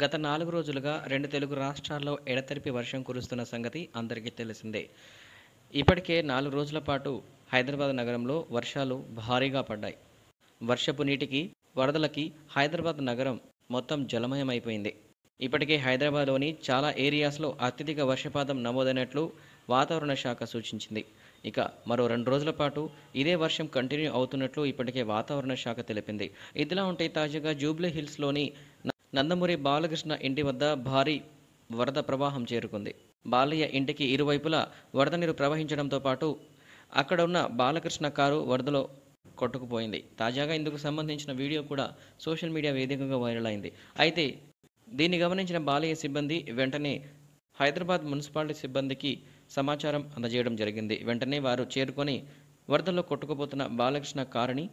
గత 4 రోజులుగా రెండు తెలుగు రాష్ట్రాల్లో ఎడతెరిపి వర్షం కురుస్తున్న సంగతి అందరికీ తెలిసిందే। ఇప్పటికే 4 రోజుల పాటు హైదరాబాద్ నగరంలో వర్షాలు భారీగా పడ్డాయి। వర్షపు నీటికి వరదలకి హైదరాబాద్ నగరం మొత్తం జలమయమైపోయింది। ఇప్పటికే హైదరాబాద్లోని చాలా ఏరియాస్లో అత్యధిక వర్షపాతం నమోదైనట్లు వాతావరణ శాఖ సూచించింది। ఇక మరో 2 రోజుల పాటు ఇదే వర్షం కంటిన్యూ అవుతున్నట్లు ఇప్పటికే వాతావరణ శాఖ తెలిపింది। ఇదిలా ఉంటే తాజాగా జూబ్లీ హిల్స్లోని నందమూరి బాలకృష్ణ ఇంటి వద్ద భారీ వరద ప్రవాహం చేరుకుంది। బాలయ్య ఇంటికి ఇరువైపులా వరద నీరు ప్రవహించడంతో పాటు అక్కడ ఉన్న బాలకృష్ణ కారు వరదలో కొట్టుకుపోయింది। తాజాగా ఇందుకు సంబంధించిన వీడియో కూడా సోషల్ మీడియా వేదికగా వైరల్ అయింది। అయితే దీన్ని గమనించిన బాలయ్య సిబ్బంది వెంటనే హైదరాబాద్ మున్సిపాలిటీ సిబ్బందికి సమాచారం అందజేయడం జరిగింది। వెంటనే వారు చేరుకొని వరదల్లో కొట్టుకుపోతున్న బాలకృష్ణ కారుని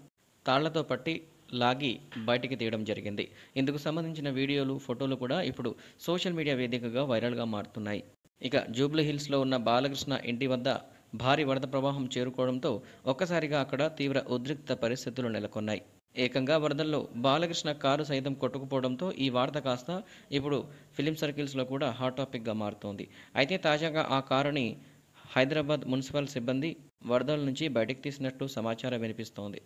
తాళ్లతో పట్టి లాగి బయటికి తీయడం జరిగింది। ఇందుకు సంబంధించిన వీడియోలు ఫోటోలు కూడా ఇప్పుడు సోషల్ మీడియా వేదికగా వైరల్గా మారుతున్నాయి। ఇక జూబ్లీ హిల్స్లో ఉన్న బాలకృష్ణ ఇంటి వద్ద భారీ వరద ప్రవాహం చేరుకోవడంతో ఒక్కసారిగా అక్కడ తీవ్ర ఉద్రిక్త పరిస్థితులు నెలకొన్నాయి। ఏకంగా వరదల్లో బాలకృష్ణ కారు సైతం కొట్టుకుపోవడంతో ఈ వార్త కాస్త ఇప్పుడు ఫిలిం సర్కిల్స్లో కూడా హాట్ టాపిక్గా మారుతోంది। అయితే తాజాగా ఆ కారుని హైదరాబాద్ మున్సిపల్ సిబ్బంది వరదల నుంచి బయటకు తీసినట్లు సమాచారం వినిపిస్తోంది।